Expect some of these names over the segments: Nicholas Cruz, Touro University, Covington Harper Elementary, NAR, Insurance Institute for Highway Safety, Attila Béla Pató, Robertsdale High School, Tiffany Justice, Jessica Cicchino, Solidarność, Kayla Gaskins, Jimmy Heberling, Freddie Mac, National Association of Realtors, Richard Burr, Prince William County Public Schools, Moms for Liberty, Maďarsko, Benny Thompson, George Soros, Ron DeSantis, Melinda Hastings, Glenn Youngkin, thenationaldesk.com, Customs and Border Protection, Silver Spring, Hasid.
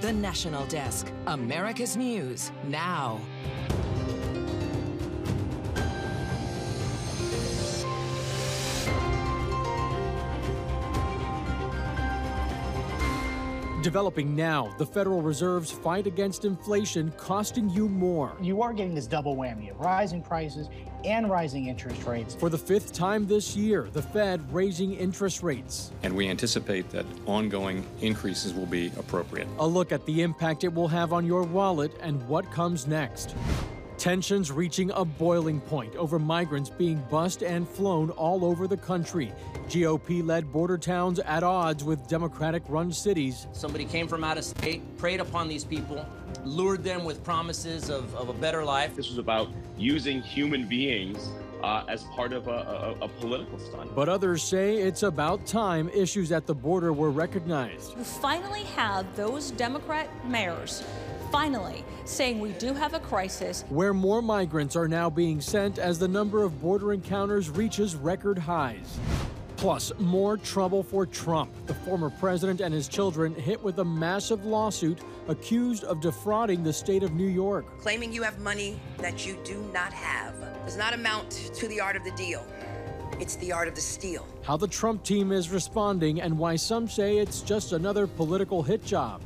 The National Desk, America's News, now. Developing now, the Federal Reserve's fight against inflation costing you more. You are getting this double whammy of rising prices and rising interest rates. For the fifth time this year, the Fed raising interest rates. And we anticipate that ongoing increases will be appropriate. A look at the impact it will have on your wallet and what comes next. Tensions reaching a boiling point over migrants being bused and flown all over the country. GOP-led border towns at odds with Democratic-run cities. Somebody came from out of state, preyed upon these people, lured them with promises of a better life. This was about using human beings as part of a political stunt. But others say it's about time issues at the border were recognized. You finally have those Democrat mayors finally saying we do have a crisis. Where more migrants are now being sent as the number of border encounters reaches record highs. Plus, more trouble for Trump, the former president and his children hit with a massive lawsuit accused of defrauding the state of New York. Claiming you have money that you do not have does not amount to the art of the deal. It's the art of the steal. How the Trump team is responding and why some say it's just another political hit job.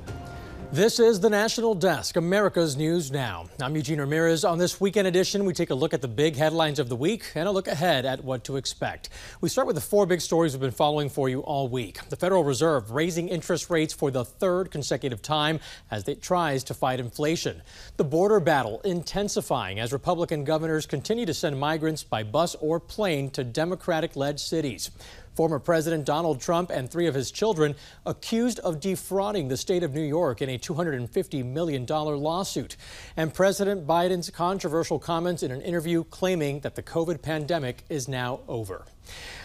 This is The National Desk, America's News Now. I'm Eugene Ramirez. On this weekend edition, we take a look at the big headlines of the week and a look ahead at what to expect. We start with the four big stories we've been following for you all week. The Federal Reserve raising interest rates for the third consecutive time as it tries to fight inflation. The border battle intensifying as Republican governors continue to send migrants by bus or plane to Democratic-led cities. Former President Donald Trump and three of his children accused of defrauding the state of New York in a $250 million lawsuit. And President Biden's controversial comments in an interview claiming that the COVID pandemic is now over.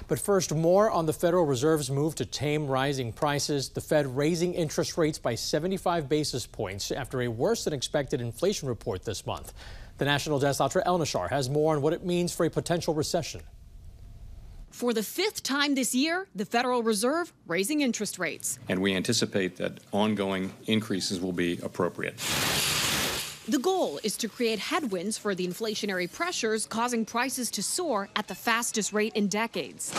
But first, more on the Federal Reserve's move to tame rising prices, the Fed raising interest rates by 75 basis points after a worse-than-expected inflation report this month. The National Desk, Audra Elnashar, has more on what it means for a potential recession. For the fifth time this year, the Federal Reserve raising interest rates. And we anticipate that ongoing increases will be appropriate. The goal is to create headwinds for the inflationary pressures causing prices to soar at the fastest rate in decades.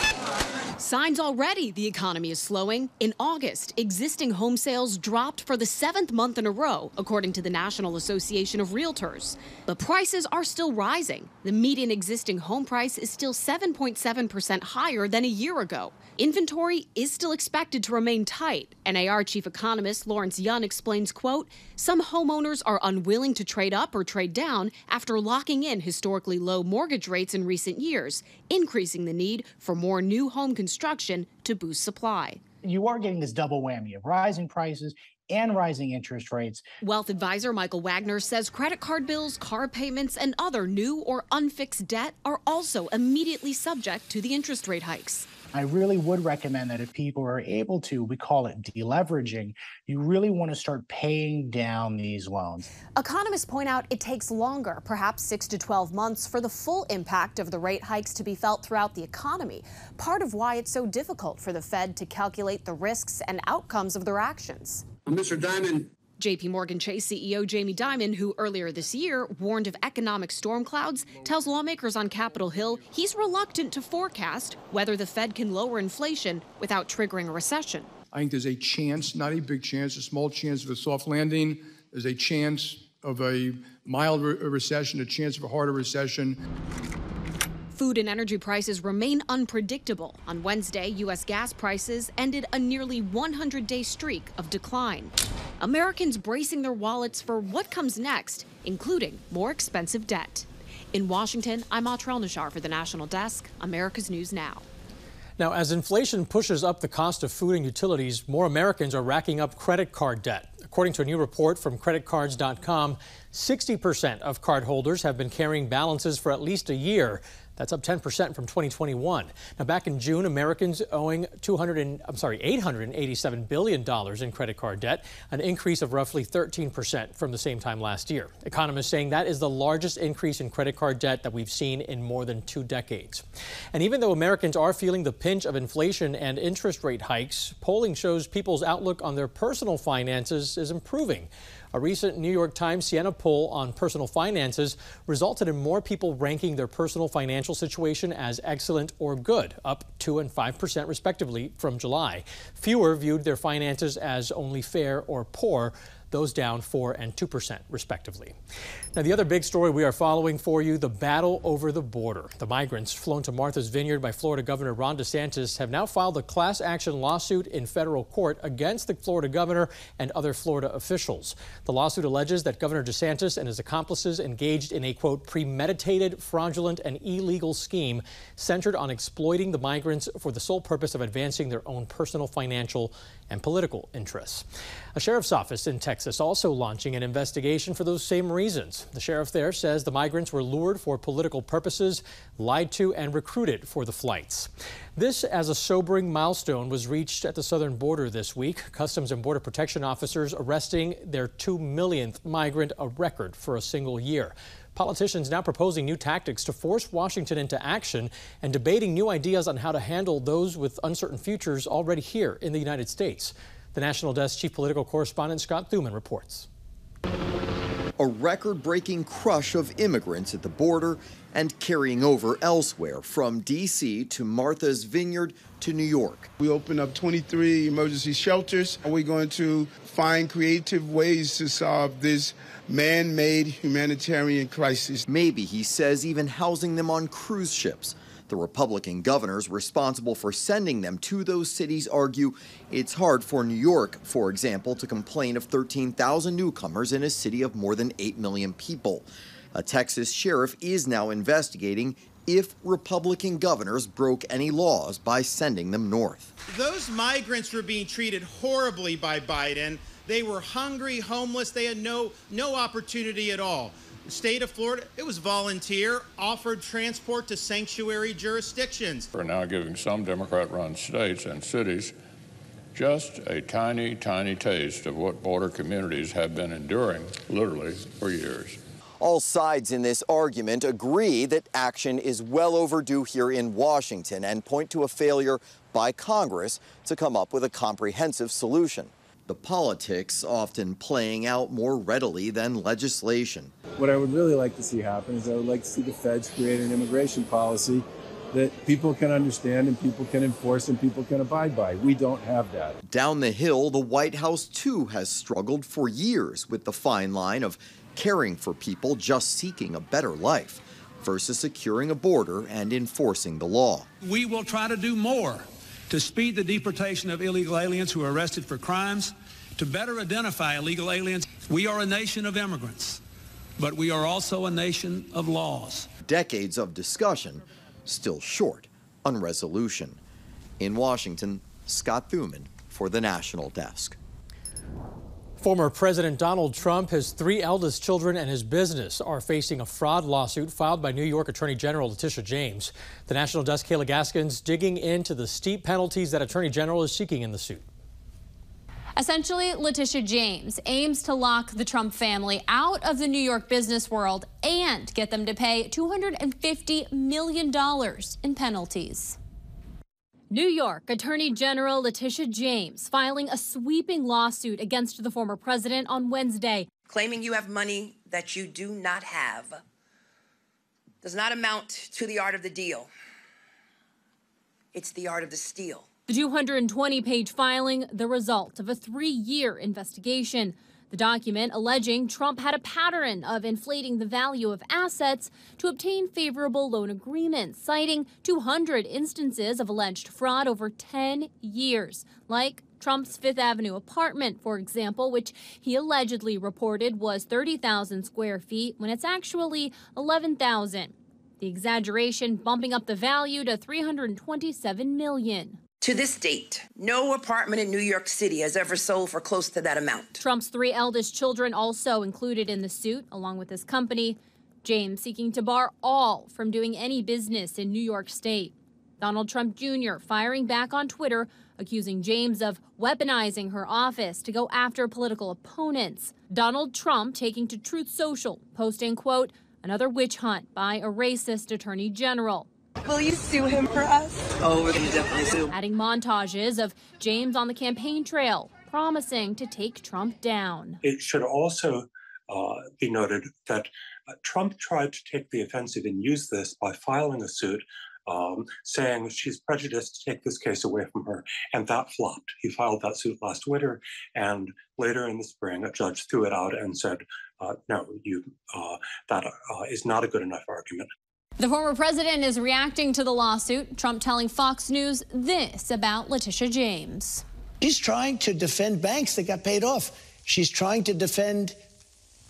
Signs already the economy is slowing. In August, existing home sales dropped for the seventh month in a row, according to the National Association of Realtors. But prices are still rising. The median existing home price is still 7.7% higher than a year ago. Inventory is still expected to remain tight. NAR chief economist Lawrence Yun explains, quote, some homeowners are unwilling to trade up or trade down after locking in historically low mortgage rates in recent years, increasing the need for more new home construction to boost supply. You are getting this double whammy of rising prices and rising interest rates. Wealth advisor Michael Wagner says credit card bills, car payments, and other new or unfixed debt are also immediately subject to the interest rate hikes. I really would recommend that if people are able to, we call it deleveraging, you really want to start paying down these loans. Economists point out it takes longer, perhaps 6 to 12 months, for the full impact of the rate hikes to be felt throughout the economy, part of why it's so difficult for the Fed to calculate the risks and outcomes of their actions. Mr. Dimon. J.P. Morgan Chase CEO Jamie Dimon, who earlier this year warned of economic storm clouds, tells lawmakers on Capitol Hill he's reluctant to forecast whether the Fed can lower inflation without triggering a recession. I think there's a chance, not a big chance, a small chance of a soft landing. There's a chance of a mild recession, a chance of a harder recession. Food and energy prices remain unpredictable. On Wednesday, U.S. gas prices ended a nearly 100-day streak of decline. Americans bracing their wallets for what comes next, including more expensive debt. In Washington, I'm Audra Elnashar for The National Desk, America's News Now. Now, as inflation pushes up the cost of food and utilities, more Americans are racking up credit card debt. According to a new report from creditcards.com, 60% of cardholders have been carrying balances for at least a year That's up 10% from 2021. Now, back in June, Americans owing $887 billion in credit card debt, an increase of roughly 13% from the same time last year. Economists saying that is the largest increase in credit card debt that we've seen in more than 2 decades. And even though Americans are feeling the pinch of inflation and interest rate hikes, polling shows people's outlook on their personal finances is improving. A recent New York Times Siena poll on personal finances resulted in more people ranking their personal financial situation as excellent or good, up 2 and 5% respectively from July. Fewer viewed their finances as only fair or poor, those down 4 and 2% respectively. Now, the other big story we are following for you, the battle over the border. The migrants flown to Martha's Vineyard by Florida Governor Ron DeSantis have now filed a class action lawsuit in federal court against the Florida governor and other Florida officials. The lawsuit alleges that Governor DeSantis and his accomplices engaged in a, quote, premeditated, fraudulent, and illegal scheme centered on exploiting the migrants for the sole purpose of advancing their own personal, financial, and political interests. A sheriff's office in Texas also launching an investigation for those same reasons. The sheriff there says the migrants were lured for political purposes, lied to, and recruited for the flights. This, as a sobering milestone, was reached at the southern border this week. Customs and Border Protection officers arresting their 2 millionth migrant, a record for a single year. Politicians now proposing new tactics to force Washington into action and debating new ideas on how to handle those with uncertain futures already here in the United States. The National Desk Chief Political Correspondent Scott Thuman reports. A record-breaking crush of immigrants at the border and carrying over elsewhere from D.C. to Martha's Vineyard to New York. We opened up 23 emergency shelters. We're going to find creative ways to solve this man-made humanitarian crisis. Maybe, he says, even housing them on cruise ships. The Republican governors responsible for sending them to those cities argue it's hard for New York, for example, to complain of 13,000 newcomers in a city of more than 8 million people. A Texas sheriff is now investigating if Republican governors broke any laws by sending them north. Those migrants were being treated horribly by Biden. They were hungry, homeless. They had no opportunity at all. The state of Florida, it was volunteer, offered transport to sanctuary jurisdictions. We're now giving some Democrat-run states and cities just a tiny, tiny taste of what border communities have been enduring literally for years. All sides in this argument agree that action is well overdue here in Washington and point to a failure by Congress to come up with a comprehensive solution. The politics often playing out more readily than legislation. What I would really like to see happen is I would like to see the feds create an immigration policy that people can understand and people can enforce and people can abide by. We don't have that. Down the hill, the White House, too, has struggled for years with the fine line of caring for people just seeking a better life versus securing a border and enforcing the law. We will try to do more to speed the deportation of illegal aliens who are arrested for crimes, to better identify illegal aliens. We are a nation of immigrants, but we are also a nation of laws. Decades of discussion, still short on resolution. In Washington, Scott Thuman for the National Desk. Former President Donald Trump, his 3 eldest children, and his business are facing a fraud lawsuit filed by New York Attorney General Letitia James. The National Desk Kayla Gaskins digging into the steep penalties that Attorney General is seeking in the suit. Essentially, Letitia James aims to lock the Trump family out of the New York business world and get them to pay $250 million in penalties. New York Attorney General Letitia James filing a sweeping lawsuit against the former president on Wednesday. Claiming you have money that you do not have does not amount to the art of the deal. It's the art of the steal. The 220-page filing, the result of a 3-year investigation. The document alleging Trump had a pattern of inflating the value of assets to obtain favorable loan agreements, citing 200 instances of alleged fraud over 10 years, like Trump's Fifth Avenue apartment, for example, which he allegedly reported was 30,000 square feet when it's actually 11,000. The exaggeration bumping up the value to $327 million. To this date, no apartment in New York City has ever sold for close to that amount. Trump's 3 eldest children also included in the suit, along with his company. James seeking to bar all from doing any business in New York State. Donald Trump Jr. firing back on Twitter, accusing James of weaponizing her office to go after political opponents. Donald Trump taking to Truth Social, posting, quote, another witch hunt by a racist attorney general. Will you sue him for us? Oh, we're going to definitely sue. Adding montages of James on the campaign trail, promising to take Trump down. It should also be noted that Trump tried to take the offensive and use this by filing a suit saying she's prejudiced, take this case away from her, and that flopped. He filed that suit last winter, and later in the spring, a judge threw it out and said, no, that is not a good enough argument. The former president is reacting to the lawsuit, Trump telling Fox News this about Letitia James. She's trying to defend banks that got paid off. She's trying to defend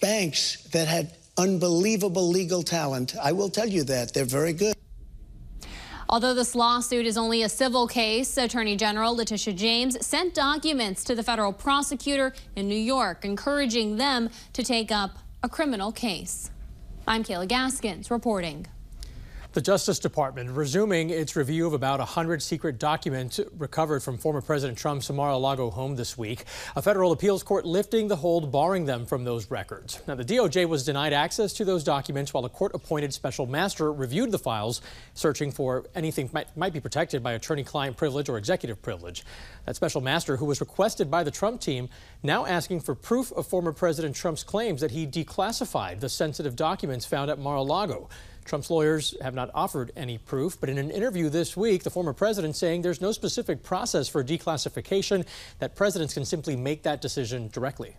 banks that had unbelievable legal talent. I will tell you that. They're very good. Although this lawsuit is only a civil case, Attorney General Letitia James sent documents to the federal prosecutor in New York, encouraging them to take up a criminal case. I'm Kayla Gaskins reporting. The Justice Department resuming its review of about 100 secret documents recovered from former President Trump's Mar-a-Lago home this week. A federal appeals court lifting the hold, barring them from those records. Now, the DOJ was denied access to those documents while a court-appointed special master reviewed the files, searching for anything might be protected by attorney-client privilege or executive privilege. That special master, who was requested by the Trump team, now asking for proof of former President Trump's claims that he declassified the sensitive documents found at Mar-a-Lago. Trump's lawyers have not offered any proof, but in an interview this week, the former president saying there's no specific process for declassification, that presidents can simply make that decision directly.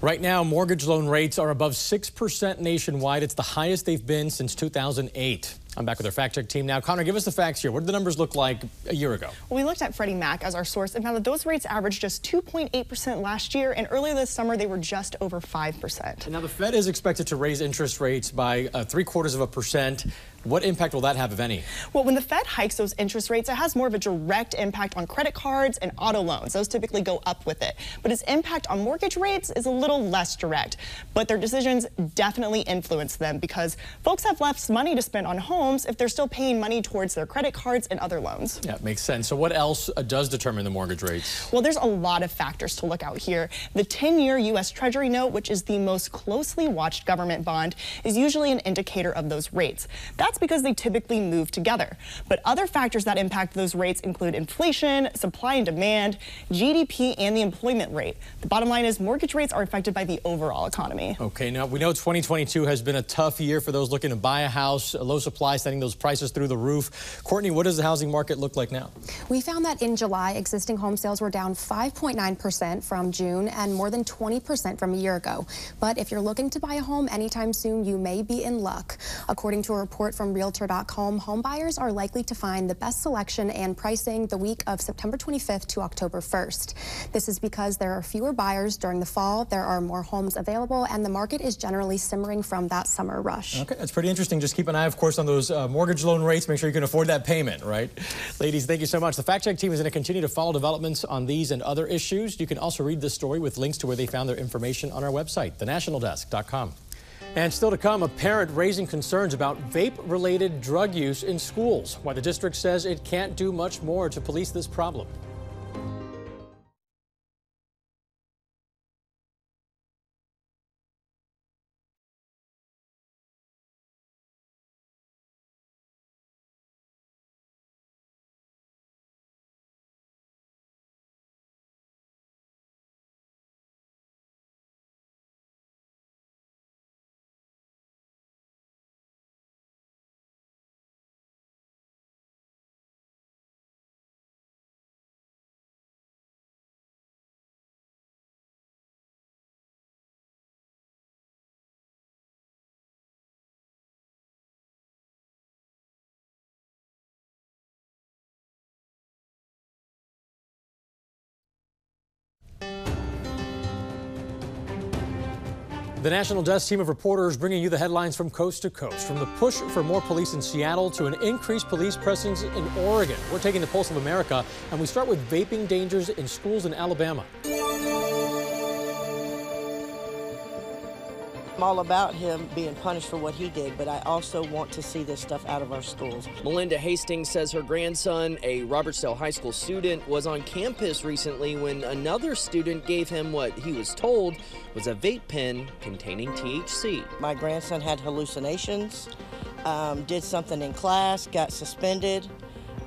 Right now, mortgage loan rates are above 6% nationwide. It's the highest they've been since 2008. I'm back with our fact-check team now. Connor, give us the facts here. What did the numbers look like a year ago? Well, we looked at Freddie Mac as our source and found that those rates averaged just 2.8% last year, and earlier this summer they were just over 5%. And now the Fed is expected to raise interest rates by 0.75%. What impact will that have, if any? Well, when the Fed hikes those interest rates, it has more of a direct impact on credit cards and auto loans. Those typically go up with it. But its impact on mortgage rates is a little less direct. But their decisions definitely influence them, because folks have less money to spend on homes if they're still paying money towards their credit cards and other loans. Yeah, makes sense. So what else does determine the mortgage rates? Well, there's a lot of factors to look out here. The 10-year U.S. Treasury note, which is the most closely watched government bond, is usually an indicator of those rates. That's because they typically move together. But other factors that impact those rates include inflation, supply and demand, GDP, and the employment rate. The bottom line is mortgage rates are affected by the overall economy. Okay, now we know 2022 has been a tough year for those looking to buy a house. A low supply sending those prices through the roof. Courtney, what does the housing market look like now? We found that in July, existing home sales were down 5.9% from June and more than 20% from a year ago. But if you're looking to buy a home anytime soon, you may be in luck. According to a report from Realtor.com, home buyers are likely to find the best selection and pricing the week of September 25th to October 1st. This is because there are fewer buyers during the fall, there are more homes available, and the market is generally simmering from that summer rush. Okay, that's pretty interesting. Just keep an eye, of course, on those mortgage loan rates. Make sure you can afford that payment, right? Ladies, thank you so much. The Fact Check team is going to continue to follow developments on these and other issues. You can also read this story with links to where they found their information on our website, thenationaldesk.com. And still to come, a parent raising concerns about vape-related drug use in schools. Why the district says it can't do much more to police this problem. The National Desk team of reporters bringing you the headlines from coast to coast, from the push for more police in Seattle to an increased police presence in Oregon. We're taking the pulse of America, and we start with vaping dangers in schools in Alabama. I'm all about him being punished for what he did, but I also want to see this stuff out of our schools. Melinda Hastings says her grandson, a Robertsdale High School student, was on campus recently when another student gave him what he was told was a vape pen containing THC. My grandson had hallucinations, did something in class, got suspended.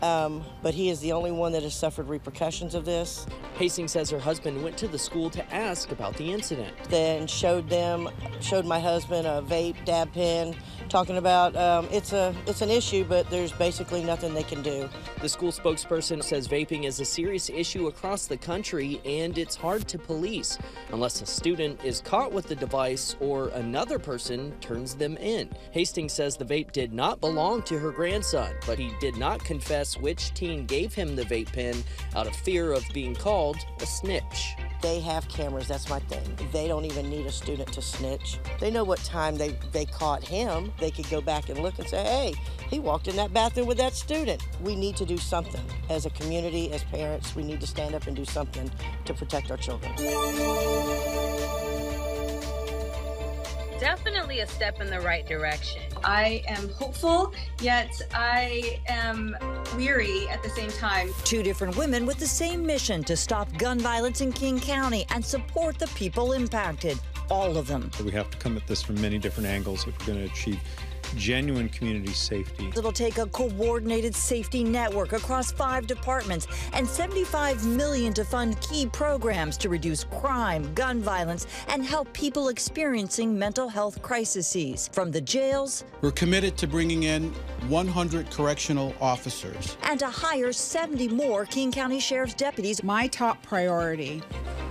But he is the only one that has suffered repercussions of this. Hastings says her husband went to the school to ask about the incident. Then showed my husband a vape dab pen, talking about it's an issue, but there's basically nothing they can do. The school spokesperson says vaping is a serious issue across the country, and it's hard to police unless a student is caught with the device or another person turns them in. Hastings says the vape did not belong to her grandson, but he did not confess which teen gave him the vape pen out of fear of being called a snitch. They have cameras, that's my thing. They don't even need a student to snitch. They know what time they caught him. They could go back and look and say, hey, he walked in that bathroom with that student. We need to do something. As a community, as parents, we need to stand up and do something to protect our children. Definitely a step in the right direction. I am hopeful, yet I am weary at the same time. Two different women with the same mission to stop gun violence in King County and support the people impacted, all of them. We have to come at this from many different angles if we're going to achieve genuine community safety. It'll take a coordinated safety network across 5 departments and $75 million to fund key programs to reduce crime, gun violence, and help people experiencing mental health crises. From the jails, we're committed to bringing in 100 correctional officers and to hire 70 more King County Sheriff's deputies. My top priority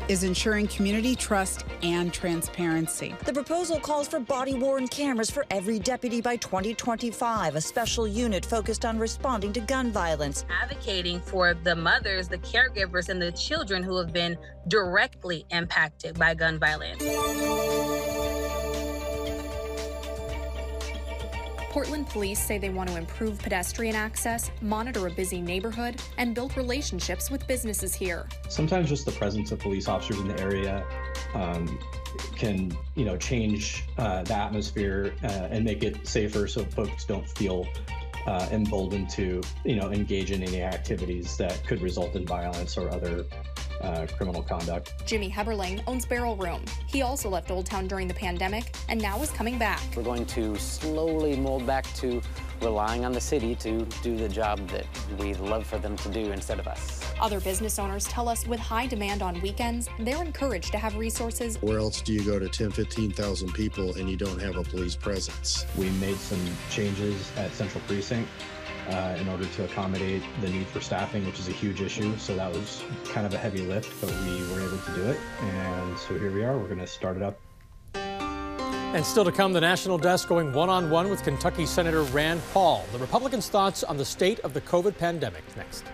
is ensuring community trust and transparency. The proposal calls for body-worn cameras for every deputy by 2025, a special unit focused on responding to gun violence. Advocating for the mothers, the caregivers, and the children who have been directly impacted by gun violence. Portland police say they want to improve pedestrian access, monitor a busy neighborhood, and build relationships with businesses here. Sometimes just the presence of police officers in the area can, change the atmosphere and make it safer so folks don't feel emboldened to, engage in any activities that could result in violence or other criminal conduct. Jimmy Heberling owns Barrel Room. He also left Old Town during the pandemic and now is coming back. We're going to slowly mold back to relying on the city to do the job that we'd love for them to do instead of us. Other business owners tell us with high demand on weekends, they're encouraged to have resources. Where else do you go to 10, 15,000 people and you don't have a police presence? We made some changes at Central Precinct in order to accommodate the need for staffing, which is a huge issue. So that was kind of a heavy lift, but we were able to do it. And so here we are, we're going to start it up. And still to come, the National Desk going one-on-one with Kentucky Senator Rand Paul. The Republicans' thoughts on the state of the COVID pandemic next.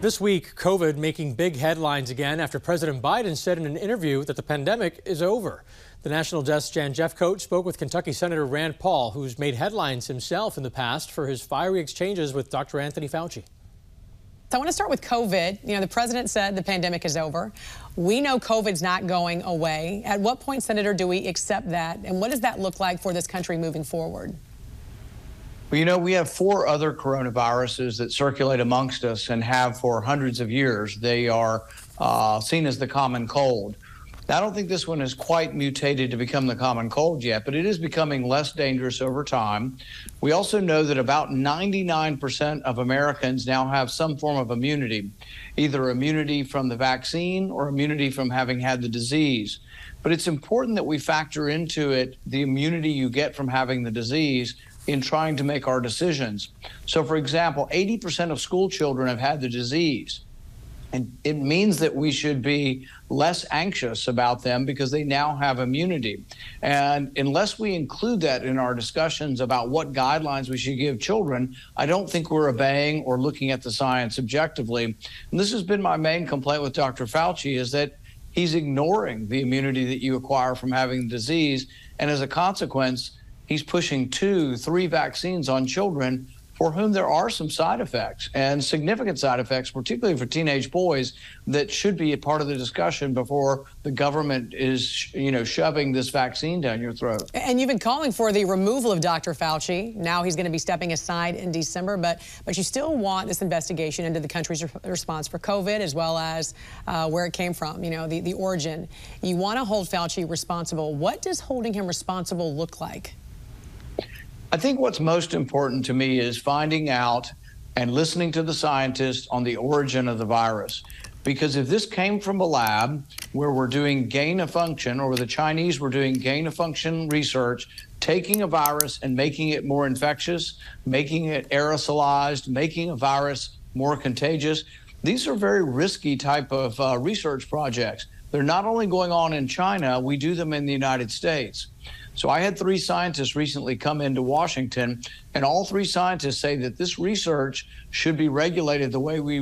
This week, COVID making big headlines again after President Biden said in an interview that the pandemic is over. The National Desk's Jan Jeffcoat spoke with Kentucky Senator Rand Paul, who's made headlines himself in the past for his fiery exchanges with Dr. Anthony Fauci. So I want to start with COVID. The president said the pandemic is over. We know COVID's not going away. At what point, Senator, do we accept that? And what does that look like for this country moving forward? Well, we have 4 other coronaviruses that circulate amongst us and have for hundreds of years. They are seen as the common cold. Now, I don't think this one has quite mutated to become the common cold yet, but it is becoming less dangerous over time. We also know that about 99% of Americans now have some form of immunity, either immunity from the vaccine or immunity from having had the disease. But it's important that we factor into it the immunity you get from having the disease in trying to make our decisions. So, for example, 80% of school children have had the disease. And it means that we should be less anxious about them because they now have immunity. And unless we include that in our discussions about what guidelines we should give children, I don't think we're obeying or looking at the science objectively. And this has been my main complaint with Dr. Fauci, is that he's ignoring the immunity that you acquire from having the disease. And as a consequence, he's pushing 2-3 vaccines on children for whom there are some side effects, and significant side effects, particularly for teenage boys, that should be a part of the discussion before the government is, shoving this vaccine down your throat. And you've been calling for the removal of Dr. Fauci. Now he's going to be stepping aside in December, but you still want this investigation into the country's response for COVID, as well as where it came from, the origin. You want to hold Fauci responsible. What does holding him responsible look like? I think what's most important to me is finding out and listening to the scientists on the origin of the virus. Because if this came from a lab where we're doing gain of function, or where the Chinese were doing gain of function research, taking a virus and making it more infectious, making it aerosolized, making a virus more contagious, these are very risky type of research projects. They're not only going on in China, we do them in the United States. So I had 3 scientists recently come into Washington, and all 3 scientists say that this research should be regulated the way we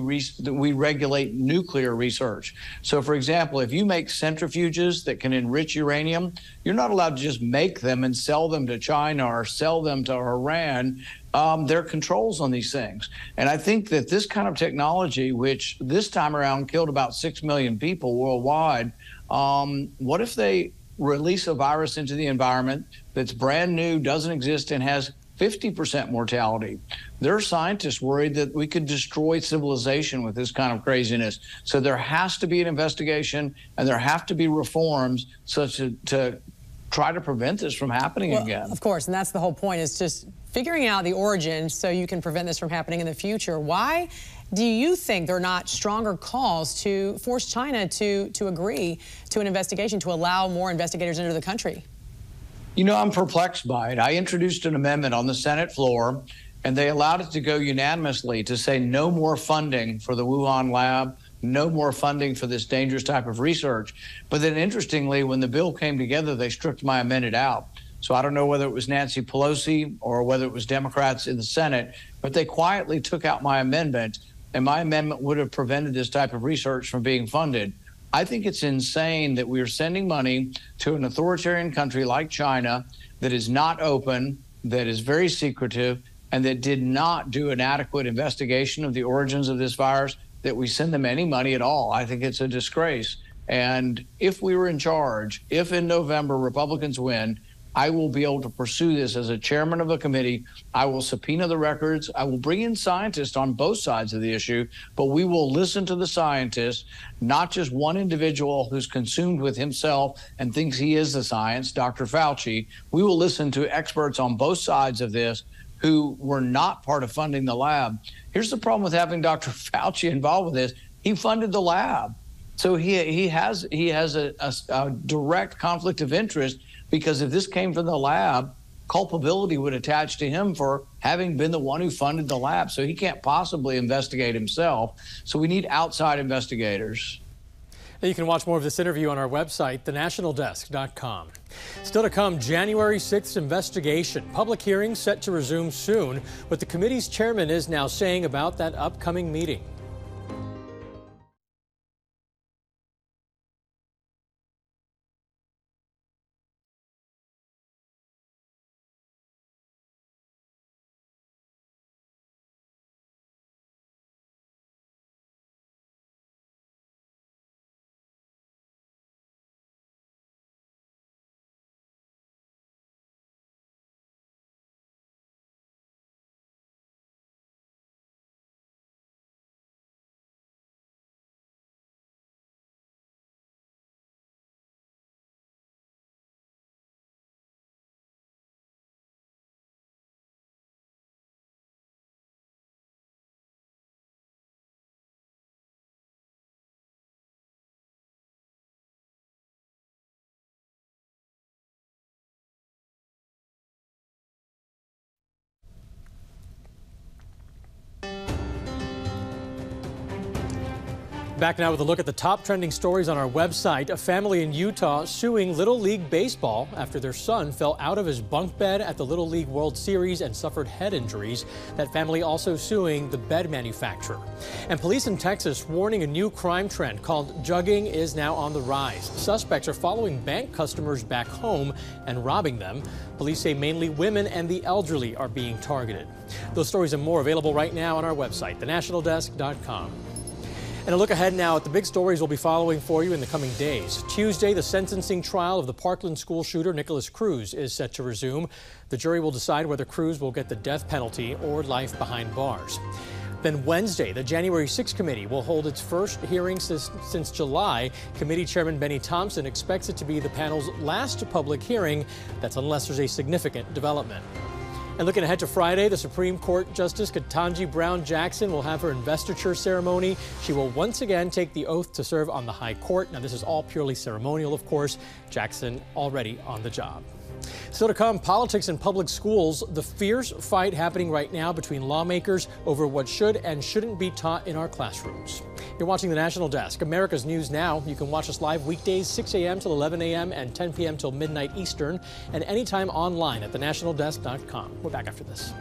regulate nuclear research. So, for example, if you make centrifuges that can enrich uranium, you're not allowed to just make them and sell them to China or sell them to Iran. There are controls on these things. And I think that this kind of technology, which this time around killed about 6 million people worldwide, what if they release a virus into the environment that's brand new, doesn't exist, and has 50% mortality? There are scientists worried that we could destroy civilization with this kind of craziness. So there has to be an investigation, and there have to be reforms such as to try to prevent this from happening again. Of course, and that's the whole point, is just figuring out the origin so you can prevent this from happening in the future. Why do you think there are not stronger calls to force China to agree to an investigation, to allow more investigators into the country? I'm perplexed by it. I introduced an amendment on the Senate floor, and they allowed it to go unanimously to say no more funding for the Wuhan lab, no more funding for this dangerous type of research. But then, interestingly, when the bill came together, they stripped my amendment out. So I don't know whether it was Nancy Pelosi or whether it was Democrats in the Senate, but they quietly took out my amendment, and my amendment would have prevented this type of research from being funded. I think it's insane that we are sending money to an authoritarian country like China that is not open, that is very secretive, and that did not do an adequate investigation of the origins of this virus, that we send them any money at all. I think it's a disgrace. And if we were in charge, if in November Republicans win, I will be able to pursue this as a chairman of a committee. I will subpoena the records. I will bring in scientists on both sides of the issue, but we will listen to the scientists, not just one individual who's consumed with himself and thinks he is the science, Dr. Fauci. We will listen to experts on both sides of this who were not part of funding the lab. Here's the problem with having Dr. Fauci involved with this. He funded the lab. So he has a direct conflict of interest, because if this came from the lab, culpability would attach to him for having been the one who funded the lab. So he can't possibly investigate himself. So we need outside investigators. You can watch more of this interview on our website, thenationaldesk.com. Still to come, January 6th investigation. Public hearings set to resume soon. What the committee's chairman is now saying about that upcoming meeting. Back now with a look at the top trending stories on our website. A family in Utah suing Little League Baseball after their son fell out of his bunk bed at the Little League World Series and suffered head injuries. That family also suing the bed manufacturer. And police in Texas warning a new crime trend called jugging is now on the rise. Suspects are following bank customers back home and robbing them. Police say mainly women and the elderly are being targeted. Those stories and more available right now on our website, thenationaldesk.com. And a look ahead now at the big stories we'll be following for you in the coming days. Tuesday, the sentencing trial of the Parkland school shooter Nicholas Cruz is set to resume. The jury will decide whether Cruz will get the death penalty or life behind bars. Then Wednesday, the January 6th committee will hold its first hearing since July. Committee Chairman Benny Thompson expects it to be the panel's last public hearing. That's unless there's a significant development. And looking ahead to Friday, the Supreme Court Justice Ketanji Brown Jackson will have her investiture ceremony. She will once again take the oath to serve on the High Court. Now, this is all purely ceremonial, of course. Jackson already on the job. So to come, politics in public schools, the fierce fight happening right now between lawmakers over what should and shouldn't be taught in our classrooms. You're watching The National Desk, America's News Now. You can watch us live weekdays, 6 a.m. till 11 a.m. and 10 p.m. till midnight Eastern, and anytime online at thenationaldesk.com. We're back after this.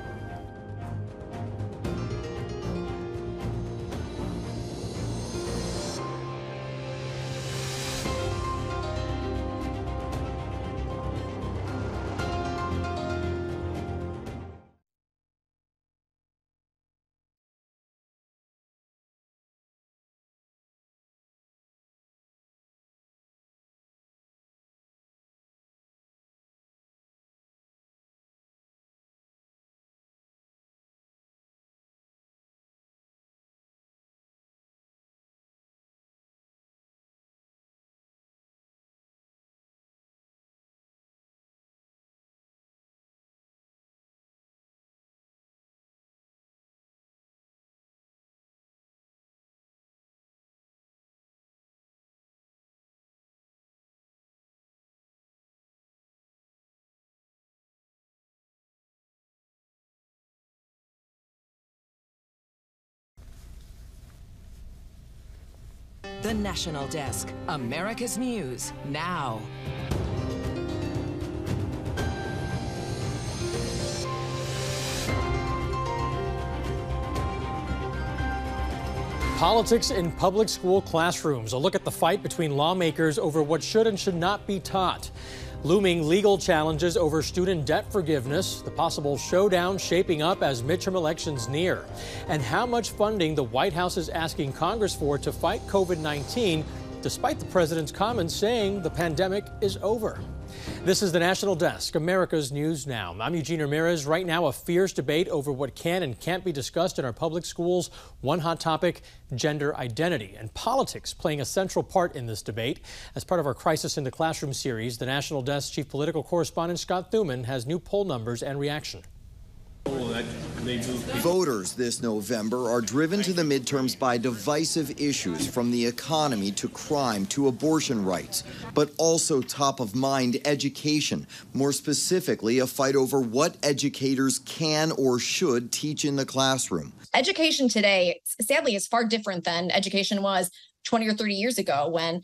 The National Desk, America's News Now. Politics in public school classrooms. A look at the fight between lawmakers over what should and should not be taught. Looming legal challenges over student debt forgiveness, the possible showdown shaping up as midterm elections near, and how much funding the White House is asking Congress for to fight COVID-19, despite the president's comments saying the pandemic is over. This is the National Desk, America's News Now. I'm Eugene Ramirez. Right now, a fierce debate over what can and can't be discussed in our public schools. One hot topic, gender identity, and politics playing a central part in this debate. As part of our Crisis in the Classroom series, the National Desk Chief Political Correspondent Scott Thuman has new poll numbers and reaction. Voters this November are driven to the midterms by divisive issues, from the economy to crime to abortion rights, but also top of mind education, more specifically a fight over what educators can or should teach in the classroom. Education today, sadly, is far different than education was 20 or 30 years ago when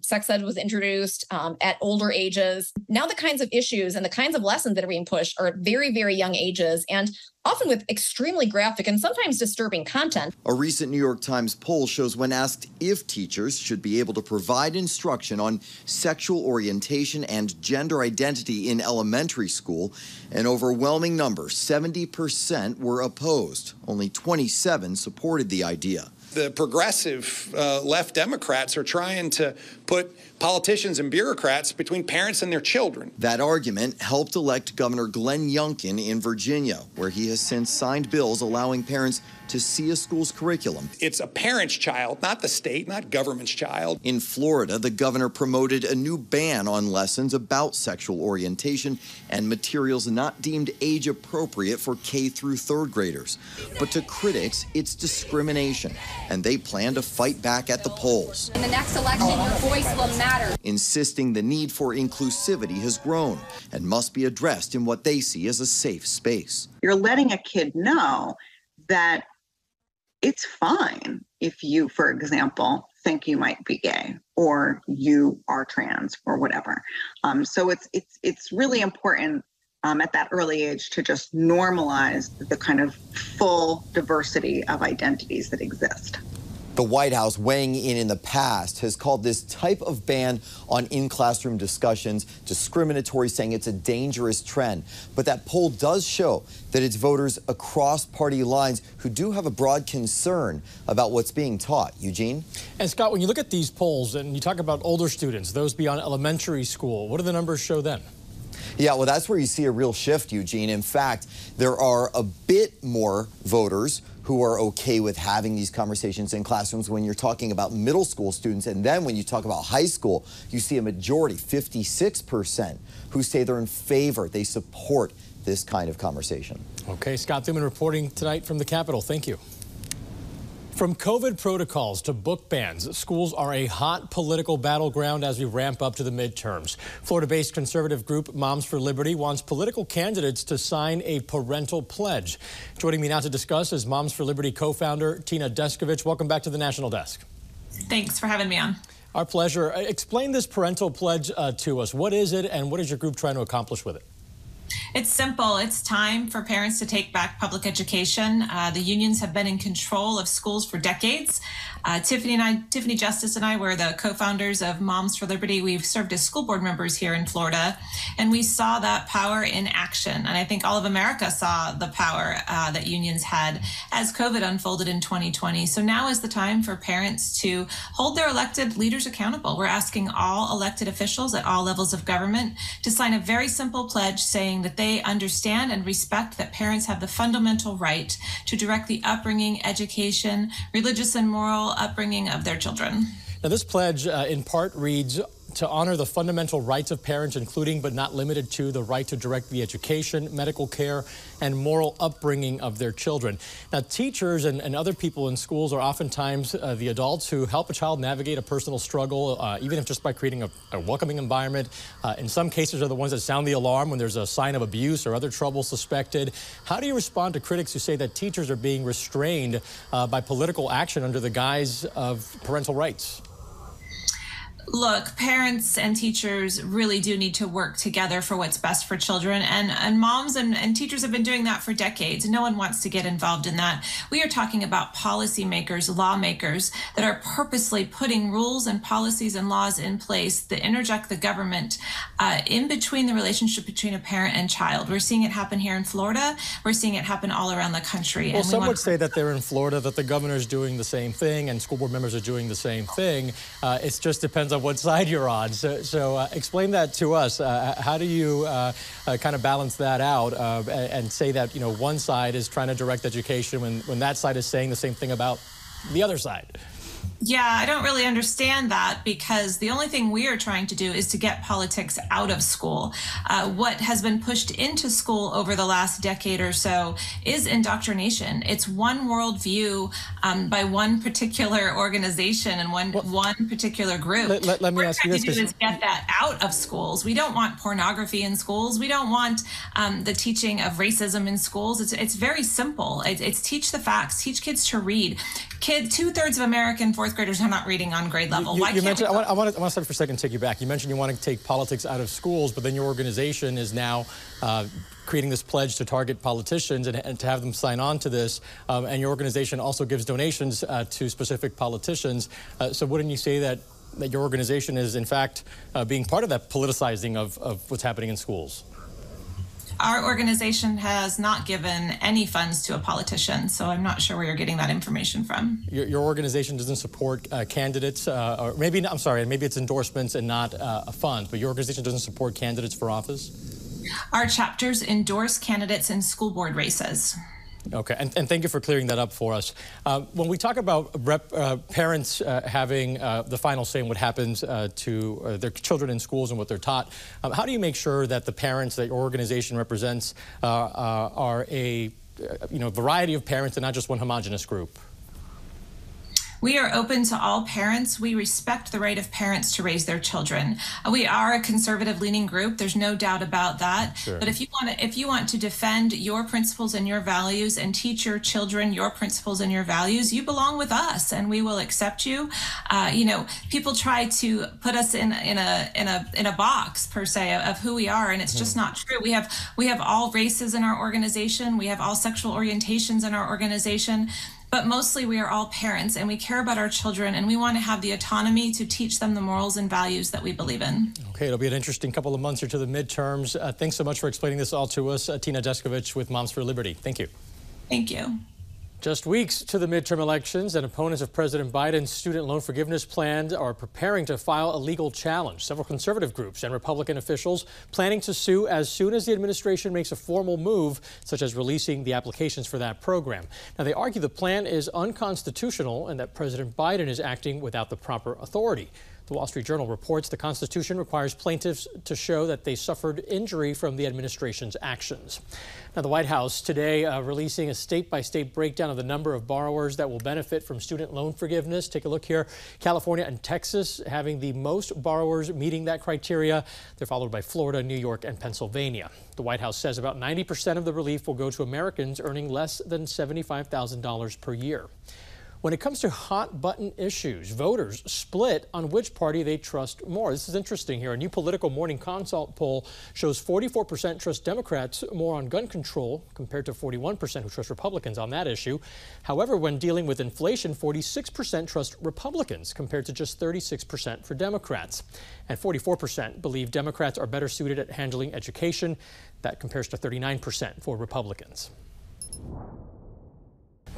sex ed was introduced at older ages. Now the kinds of issues and the kinds of lessons that are being pushed are at very, very young ages, and often with extremely graphic and sometimes disturbing content. A recent New York Times poll shows when asked if teachers should be able to provide instruction on sexual orientation and gender identity in elementary school, an overwhelming number, 70%, were opposed. Only 27 supported the idea. The progressive left Democrats are trying to put politicians and bureaucrats between parents and their children. That argument helped elect Governor Glenn Youngkin in Virginia, where he has since signed bills allowing parents to see a school's curriculum. It's a parent's child, not the state, not government's child. In Florida, the governor promoted a new ban on lessons about sexual orientation and materials not deemed age appropriate for K through third graders. But to critics, it's discrimination, and they plan to fight back at the polls. In the next election, your voice will matter. Insisting the need for inclusivity has grown and must be addressed in what they see as a safe space. You're letting a kid know that it's fine if you, for example, think you might be gay or you are trans or whatever. So it's really important at that early age to just normalize the kind of full diversity of identities that exist. The White House, weighing in the past, has called this type of ban on in-classroom discussions discriminatory, saying it's a dangerous trend. But that poll does show that it's voters across party lines who do have a broad concern about what's being taught. Eugene? And Scott, when you look at these polls and you talk about older students, those beyond elementary school, what do the numbers show then? Yeah, well, that's where you see a real shift, Eugene. In fact, there are a bit more voters who are okay with having these conversations in classrooms when you're talking about middle school students. And then when you talk about high school, you see a majority, 56%, who say they're in favor, they support this kind of conversation. Okay, Scott Thuman reporting tonight from the Capitol. Thank you. From COVID protocols to book bans, schools are a hot political battleground as we ramp up to the midterms. Florida-based conservative group Moms for Liberty wants political candidates to sign a parental pledge. Joining me now to discuss is Moms for Liberty co-founder Tina Deskovich. Welcome back to the National Desk. Thanks for having me on. Our pleasure. Explain this parental pledge to us. What is it and what is your group trying to accomplish with it? It's simple. It's time for parents to take back public education. The unions have been in control of schools for decades. Tiffany Justice and I were the co-founders of Moms for Liberty. We've served as school board members here in Florida, and we saw that power in action. And I think all of America saw the power that unions had as COVID unfolded in 2020. So now is the time for parents to hold their elected leaders accountable. We're asking all elected officials at all levels of government to sign a very simple pledge saying that they understand and respect that parents have the fundamental right to direct the upbringing, education, religious and moral upbringing of their children. Now, this pledge in part reads, to honor the fundamental rights of parents, including but not limited to the right to direct the education, medical care, and moral upbringing of their children. Now, teachers and other people in schools are oftentimes the adults who help a child navigate a personal struggle, even if just by creating a welcoming environment. In some cases are the ones that sound the alarm when there's a sign of abuse or other trouble suspected. How do you respond to critics who say that teachers are being restrained by political action under the guise of parental rights? Look, parents and teachers really do need to work together for what's best for children, and moms and teachers have been doing that for decades. No one wants to get involved in that. We are talking about policymakers, lawmakers that are purposely putting rules and policies and laws in place that interject the government in between the relationship between a parent and child. We're seeing it happen here in Florida. We're seeing it happen all around the country. Well, some would say that they're in Florida, that the governor's doing the same thing and school board members are doing the same thing. It just depends on what side you're on. So explain that to us. How do you kind of balance that out and say that, you know, one side is trying to direct education when that side is saying the same thing about the other side? Yeah, I don't really understand that, because the only thing we are trying to do is to get politics out of school. What has been pushed into school over the last decade or so is indoctrination. It's one worldview by one particular organization and one particular group. Let me ask you this. What we're trying to do is get that out of schools. We don't want pornography in schools. We don't want the teaching of racism in schools. It's very simple. It's teach the facts, teach kids to read. Kids, 2/3 of American fourth graders are not reading on grade level. Why can't we? I want to stop for a second and take you back. You mentioned you want to take politics out of schools, but then your organization is now creating this pledge to target politicians and to have them sign on to this. And your organization also gives donations to specific politicians. So wouldn't you say that your organization is, in fact, being part of that politicizing of what's happening in schools? Our organization has not given any funds to a politician, so I'm not sure where you're getting that information from. Your organization doesn't support candidates, or maybe, I'm sorry, maybe it's endorsements and not funds, but your organization doesn't support candidates for office? Our chapters endorse candidates in school board races. Okay, and thank you for clearing that up for us. When we talk about parents having the final say in what happens to their children in schools and what they're taught, how do you make sure that the parents that your organization represents are a variety of parents and not just one homogenous group? We are open to all parents. We respect the right of parents to raise their children. We are a conservative leaning group. There's no doubt about that. Sure. But if you want to defend your principles and your values and teach your children your principles and your values, you belong with us and we will accept you. You know, people try to put us in a box per se of who we are, and it's just not true. We have all races in our organization. We have all sexual orientations in our organization. But mostly we are all parents and we care about our children and we want to have the autonomy to teach them the morals and values that we believe in. Okay, it'll be an interesting couple of months here to the midterms. Thanks so much for explaining this all to us. Tina Deskovich with Moms for Liberty. Thank you. Thank you. Just weeks to the midterm elections, and opponents of President Biden's student loan forgiveness plan are preparing to file a legal challenge. Several conservative groups and Republican officials planning to sue as soon as the administration makes a formal move, such as releasing the applications for that program. Now, they argue the plan is unconstitutional and that President Biden is acting without the proper authority. The Wall Street Journal reports the Constitution requires plaintiffs to show that they suffered injury from the administration's actions. Now, the White House today releasing a state-by-state breakdown of the number of borrowers that will benefit from student loan forgiveness. Take a look here. California and Texas having the most borrowers meeting that criteria. They're followed by Florida, New York, and Pennsylvania. The White House says about 90% of the relief will go to Americans earning less than $75,000 per year. When it comes to hot-button issues, voters split on which party they trust more. This is interesting here. A new Political Morning Consult poll shows 44% trust Democrats more on gun control compared to 41% who trust Republicans on that issue. However, when dealing with inflation, 46% trust Republicans compared to just 36% for Democrats. And 44% believe Democrats are better suited at handling education. That compares to 39% for Republicans.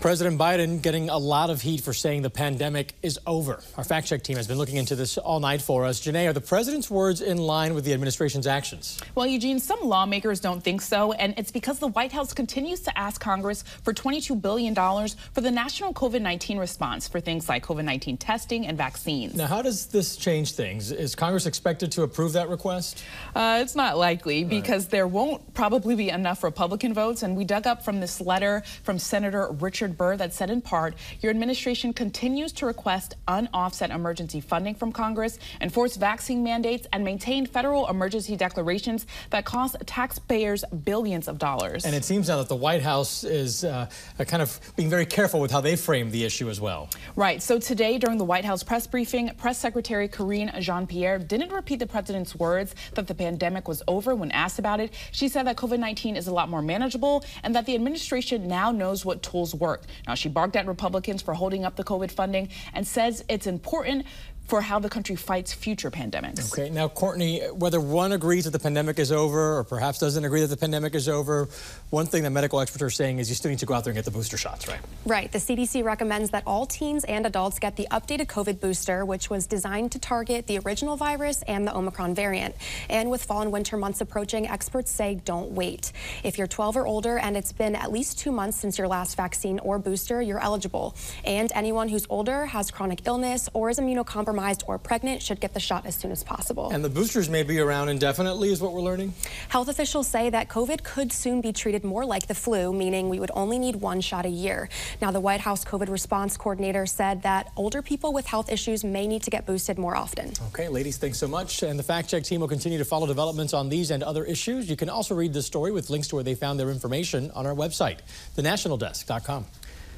President Biden getting a lot of heat for saying the pandemic is over. Our fact-check team has been looking into this all night for us. Janae, are the president's words in line with the administration's actions? Well, Eugene, some lawmakers don't think so, and it's because the White House continues to ask Congress for $22 billion for the national COVID-19 response for things like COVID-19 testing and vaccines. Now, how does this change things? Is Congress expected to approve that request? It's not likely, because there won't probably be enough Republican votes, and we dug up from this letter from Senator Richard Burr that said in part, your administration continues to request unoffset emergency funding from Congress, enforce vaccine mandates, and maintain federal emergency declarations that cost taxpayers billions of dollars. And it seems now that the White House is kind of being very careful with how they frame the issue as well. Right. So today during the White House press briefing, Press Secretary Karine Jean-Pierre didn't repeat the president's words that the pandemic was over when asked about it. She said that COVID-19 is a lot more manageable and that the administration now knows what tools work. Now, she barked at Republicans for holding up the COVID funding and says it's important for how the country fights future pandemics. Okay, now, Courtney, whether one agrees that the pandemic is over or perhaps doesn't agree that the pandemic is over, one thing that medical experts are saying is you still need to go out there and get the booster shots, right? Right. The CDC recommends that all teens and adults get the updated COVID booster, which was designed to target the original virus and the Omicron variant. And with fall and winter months approaching, experts say don't wait. If you're 12 or older and it's been at least 2 months since your last vaccine or booster, you're eligible. And anyone who's older, has chronic illness, or is immunocompromised or pregnant should get the shot as soon as possible. And the boosters may be around indefinitely is what we're learning? Health officials say that COVID could soon be treated more like the flu, meaning we would only need one shot a year. Now, the White House COVID response coordinator said that older people with health issues may need to get boosted more often. Okay, ladies, thanks so much. And the Fact Check team will continue to follow developments on these and other issues. You can also read this story with links to where they found their information on our website, thenationaldesk.com.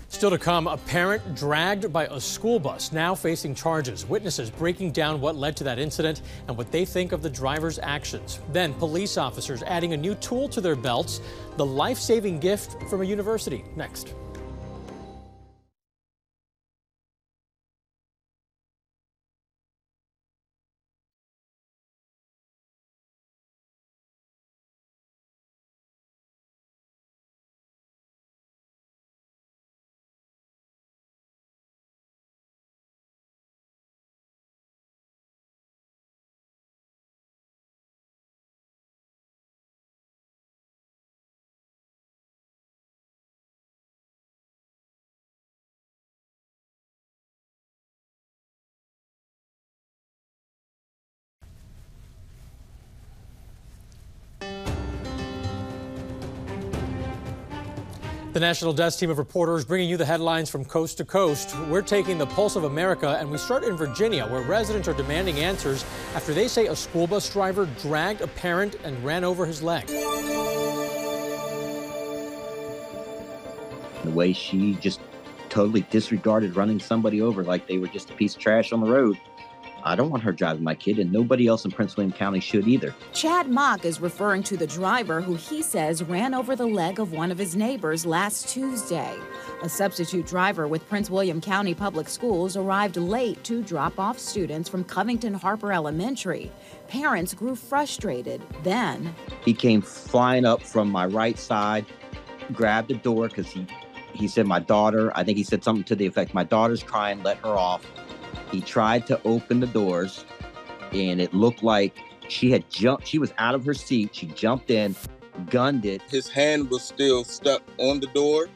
Still to come, a parent dragged by a school bus now facing charges. Witnesses breaking down what led to that incident and what they think of the driver's actions. Then police officers adding a new tool to their belts, the life-saving gift from a university. Next. The National Desk team of reporters bringing you the headlines from coast to coast. We're taking the pulse of America, and we start in Virginia, where residents are demanding answers after they say a school bus driver dragged a parent and ran over his leg. The way she just totally disregarded running somebody over like they were just a piece of trash on the road. I don't want her driving my kid, and nobody else in Prince William County should either. Chad Mock is referring to the driver who he says ran over the leg of one of his neighbors last Tuesday. A substitute driver with Prince William County Public Schools arrived late to drop off students from Covington Harper Elementary. Parents grew frustrated. Then he came flying up from my right side, grabbed the door because he said, my daughter, I think he said something to the effect, my daughter's crying, let her off. He tried to open the doors, and it looked like she had jumped. She was out of her seat. She jumped in, gunned it. His hand was still stuck on the door,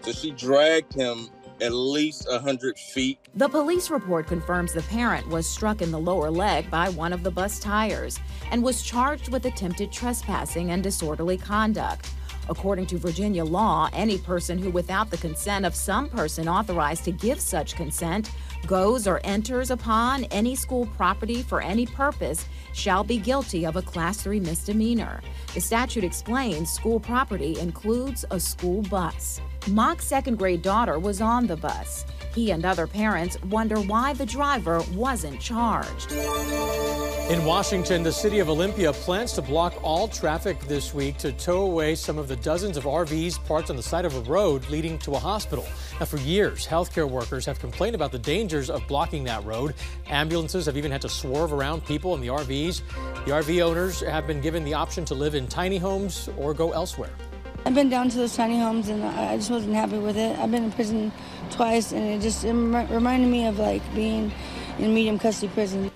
so she dragged him at least 100 feet. The police report confirms the parent was struck in the lower leg by one of the bus tires and was charged with attempted trespassing and disorderly conduct. According to Virginia law, any person who, without the consent of some person authorized to give such consent, goes or enters upon any school property for any purpose shall be guilty of a Class 3 misdemeanor. The statute explains school property includes a school bus. Mock's second-grade daughter was on the bus. He and other parents wonder why the driver wasn't charged. In Washington, the city of Olympia plans to block all traffic this week to tow away some of the dozens of RVs parked on the side of a road leading to a hospital. Now, for years, healthcare workers have complained about the dangers of blocking that road. Ambulances have even had to swerve around people in the RVs. The RV owners have been given the option to live in tiny homes or go elsewhere. I've been down to those tiny homes, and I just wasn't happy with it. I've been in prison twice, and it reminded me of, like, being in medium custody prison.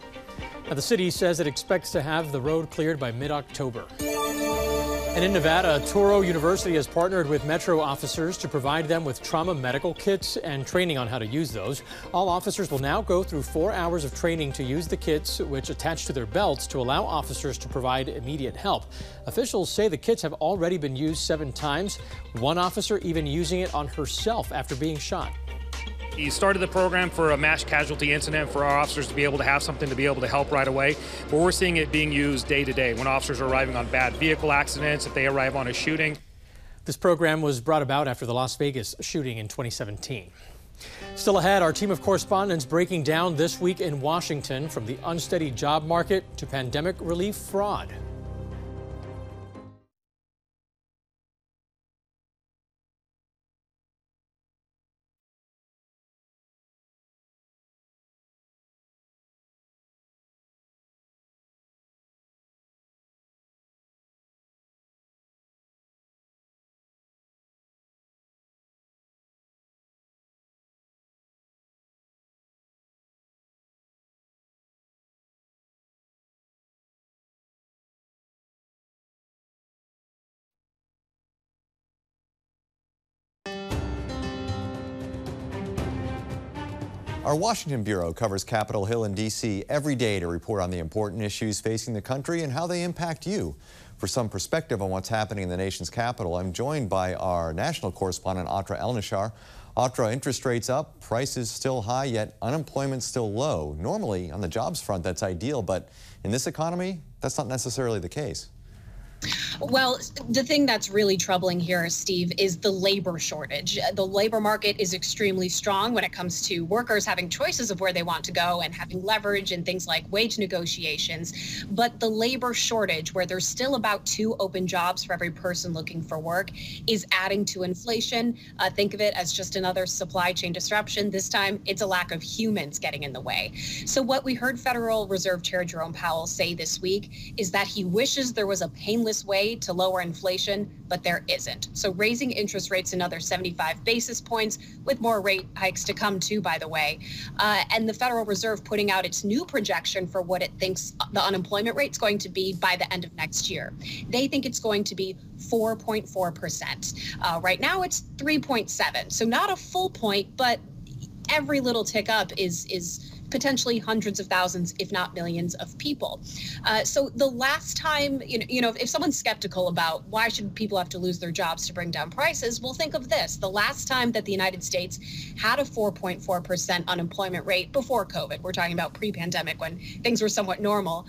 Now, the city says it expects to have the road cleared by mid-October. And in Nevada, Touro University has partnered with Metro officers to provide them with trauma medical kits and training on how to use those. All officers will now go through 4 hours of training to use the kits, which attach to their belts to allow officers to provide immediate help. Officials say the kits have already been used 7 times, one officer even using it on herself after being shot. He started the program for a mass casualty incident for our officers to be able to have something to be able to help right away. But we're seeing it being used day to day when officers are arriving on bad vehicle accidents, if they arrive on a shooting. This program was brought about after the Las Vegas shooting in 2017. Still ahead, our team of correspondents breaking down this week in Washington, from the unsteady job market to pandemic relief fraud. Our Washington Bureau covers Capitol Hill and D.C. every day to report on the important issues facing the country and how they impact you. For some perspective on what's happening in the nation's capital, I'm joined by our national correspondent, Audra Elnashar. Audra, interest rates up, prices still high, yet unemployment still low. Normally, on the jobs front, that's ideal, but in this economy, that's not necessarily the case. Well, the thing that's really troubling here, Steve, is the labor shortage. The labor market is extremely strong when it comes to workers having choices of where they want to go and having leverage and things like wage negotiations. But the labor shortage, where there's still about 2 open jobs for every person looking for work, is adding to inflation. Think of it as just another supply chain disruption. This time, it's a lack of humans getting in the way. So what we heard Federal Reserve Chair Jerome Powell say this week is that he wishes there was a painless way to lower inflation, but there isn't. So raising interest rates another 75 basis points, with more rate hikes to come too, by the way. And the Federal Reserve putting out its new projection for what it thinks the unemployment rate's going to be by the end of next year. They think it's going to be 4.4%. Right now it's 3.7. So not a full point, but every little tick up is potentially hundreds of thousands, if not millions of people. So the last time, if someone's skeptical about why should people have to lose their jobs to bring down prices, well, think of this. The last time that the United States had a 4.4% unemployment rate before COVID, we're talking about pre-pandemic when things were somewhat normal.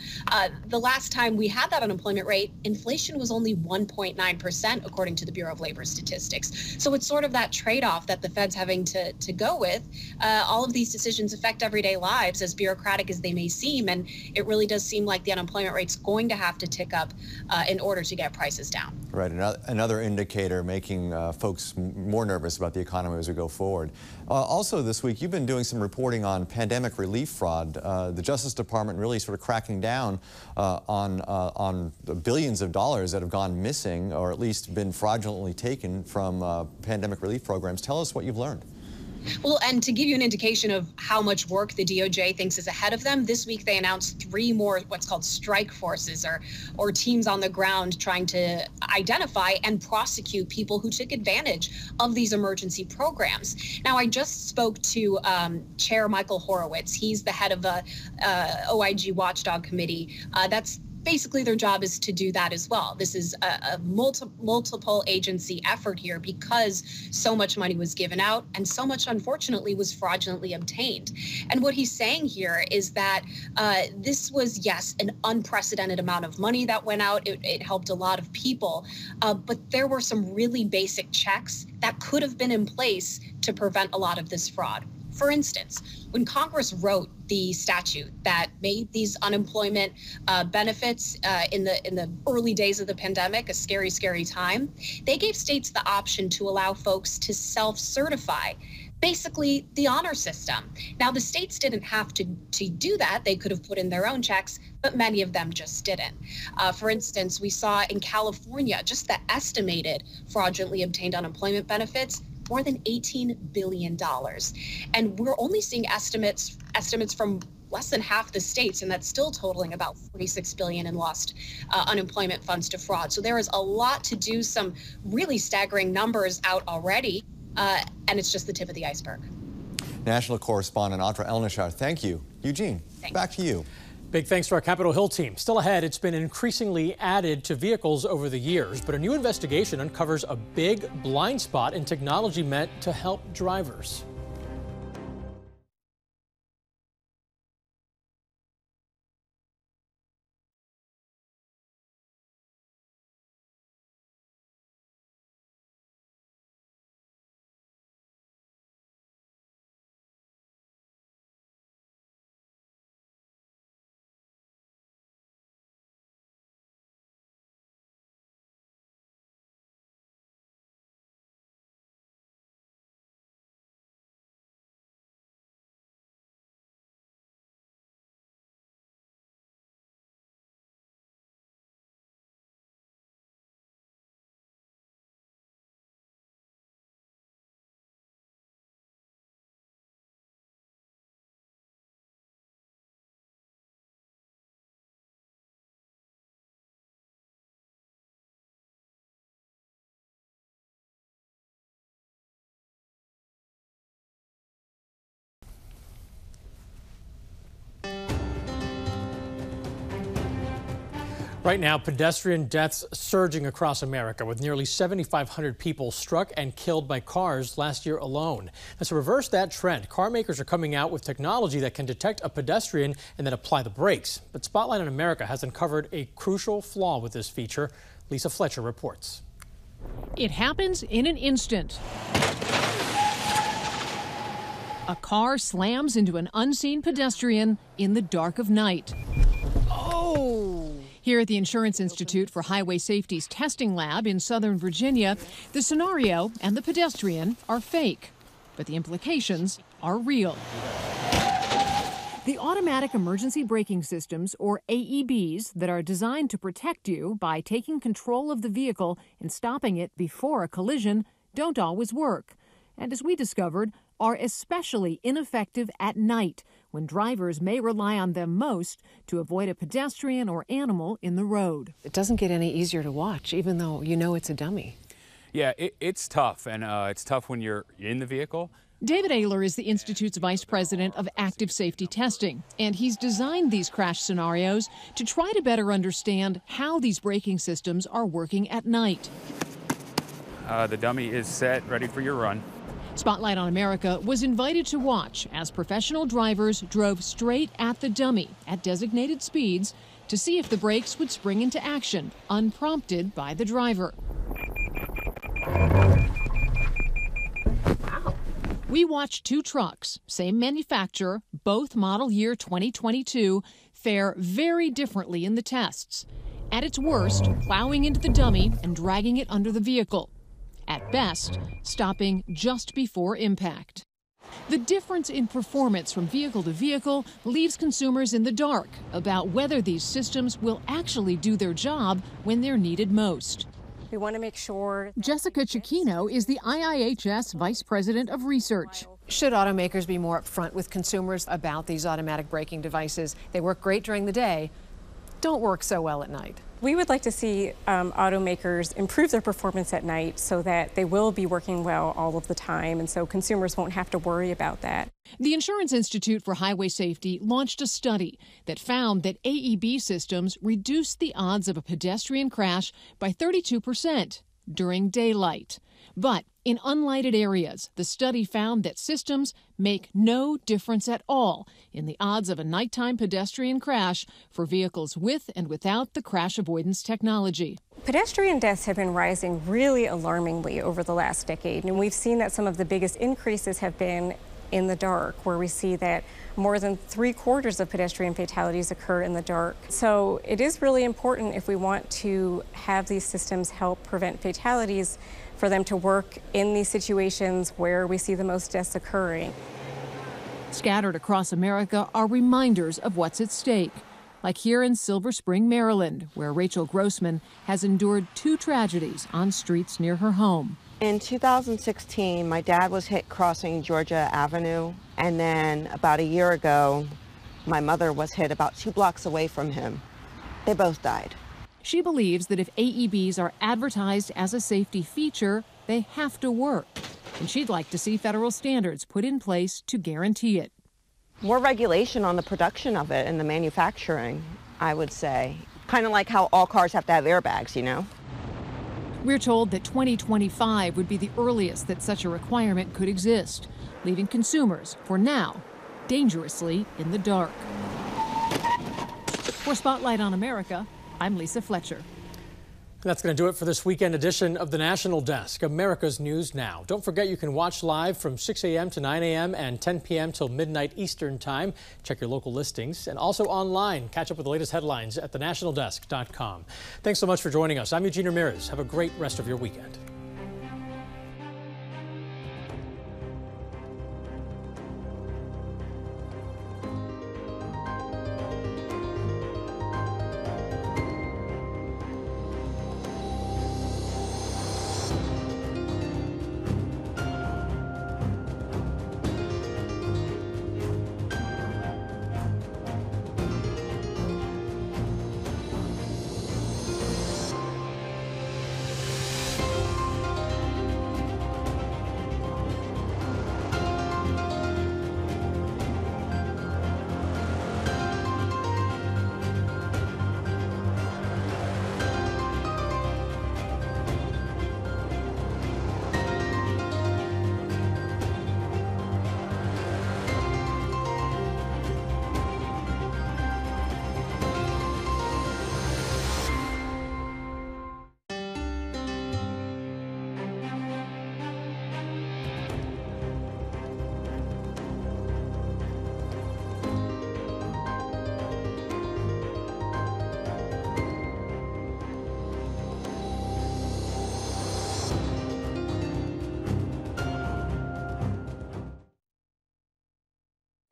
The last time we had that unemployment rate, inflation was only 1.9%, according to the Bureau of Labor Statistics. So it's sort of that trade-off that the Fed's having to go with. All of these decisions affect everyday lives, as bureaucratic as they may seem, and it really does seem like the unemployment rate's going to have to tick up in order to get prices down. Right, another indicator making folks more nervous about the economy as we go forward. Also this week, you've been doing some reporting on pandemic relief fraud. The Justice Department really sort of cracking down on the billions of dollars that have gone missing, or at least been fraudulently taken from pandemic relief programs. Tell us what you've learned. Well, and to give you an indication of how much work the DOJ thinks is ahead of them, this week they announced 3 more what's called strike forces, or teams on the ground trying to identify and prosecute people who took advantage of these emergency programs. Now, I just spoke to Chair Michael Horowitz. He's the head of the OIG Watchdog Committee. That's basically their job is to do that as well. This is a multiple agency effort here because so much money was given out and so much, unfortunately, was fraudulently obtained. And what he's saying here is that this was, yes, an unprecedented amount of money that went out. It helped a lot of people, but there were some really basic checks that could have been in place to prevent a lot of this fraud. For instance, when Congress wrote the statute that made these unemployment benefits in the early days of the pandemic a scary, scary time, they gave states the option to allow folks to self-certify, basically the honor system. Now, the states didn't have to do that. They could have put in their own checks, but many of them just didn't. For instance, we saw in California, just the estimated fraudulently obtained unemployment benefits, more than $18 billion. And we're only seeing estimates from less than half the states, and that's still totaling about $46 billion in lost unemployment funds to fraud. So there is a lot to do, some really staggering numbers out already, and it's just the tip of the iceberg. National correspondent Audra Elnashar, thank you. Eugene, thanks. Back to you. Big thanks to our Capitol Hill team. Still ahead, it's been increasingly added to vehicles over the years, but a new investigation uncovers a big blind spot in technology meant to help drivers. Right now, pedestrian deaths surging across America, with nearly 7,500 people struck and killed by cars last year alone. And to reverse that trend, car makers are coming out with technology that can detect a pedestrian and then apply the brakes. But Spotlight on America has uncovered a crucial flaw with this feature. Lisa Fletcher reports. It happens in an instant. A car slams into an unseen pedestrian in the dark of night. Oh! Here at the Insurance Institute for Highway Safety's testing lab in Southern Virginia, the scenario and the pedestrian are fake, but the implications are real. The automatic emergency braking systems, or AEBs, that are designed to protect you by taking control of the vehicle and stopping it before a collision, don't always work, and as we discovered, are especially ineffective at night, when drivers may rely on them most to avoid a pedestrian or animal in the road. It doesn't get any easier to watch, even though you know it's a dummy. Yeah, it's tough, and it's tough when you're in the vehicle. David Ehler is the Institute's vice president of active safety testing, and he's designed these crash scenarios to try to better understand how these braking systems are working at night. The dummy is set, ready for your run. Spotlight on America was invited to watch as professional drivers drove straight at the dummy at designated speeds to see if the brakes would spring into action, unprompted by the driver. Wow. We watched two trucks, same manufacturer, both model year 2022, fare very differently in the tests. At its worst, plowing into the dummy and dragging it under the vehicle. At best, stopping just before impact. The difference in performance from vehicle to vehicle leaves consumers in the dark about whether these systems will actually do their job when they're needed most. We want to make sure. Jessica Cicchino is the IIHS Vice President of Research. Should automakers be more upfront with consumers about these automatic braking devices? They work great during the day, don't work so well at night. We would like to see automakers improve their performance at night so that they will be working well all of the time, and so consumers won't have to worry about that. The Insurance Institute for Highway Safety launched a study that found that AEB systems reduced the odds of a pedestrian crash by 32% during daylight. But in unlighted areas, the study found that systems make no difference at all in the odds of a nighttime pedestrian crash for vehicles with and without the crash avoidance technology. Pedestrian deaths have been rising really alarmingly over the last decade, and we've seen that some of the biggest increases have been in the dark, where we see that more than 3/4 of pedestrian fatalities occur in the dark. So it is really important, if we want to have these systems help prevent fatalities, for them to work in these situations where we see the most deaths occurring. Scattered across America are reminders of what's at stake, like here in Silver Spring, Maryland, where Rachel Grossman has endured two tragedies on streets near her home. In 2016, my dad was hit crossing Georgia Avenue, and then about a year ago, my mother was hit about 2 blocks away from him. They both died. She believes that if AEBs are advertised as a safety feature, they have to work. And she'd like to see federal standards put in place to guarantee it. More regulation on the production of it and the manufacturing, I would say. Kind of like how all cars have to have airbags, you know? We're told that 2025 would be the earliest that such a requirement could exist, leaving consumers, for now, dangerously in the dark. For Spotlight on America, I'm Lisa Fletcher. That's going to do it for this weekend edition of The National Desk, America's News Now. Don't forget you can watch live from 6 a.m. to 9 a.m. and 10 p.m. till midnight Eastern Time. Check your local listings and also online. Catch up with the latest headlines at thenationaldesk.com. Thanks so much for joining us. I'm Eugene Ramirez. Have a great rest of your weekend.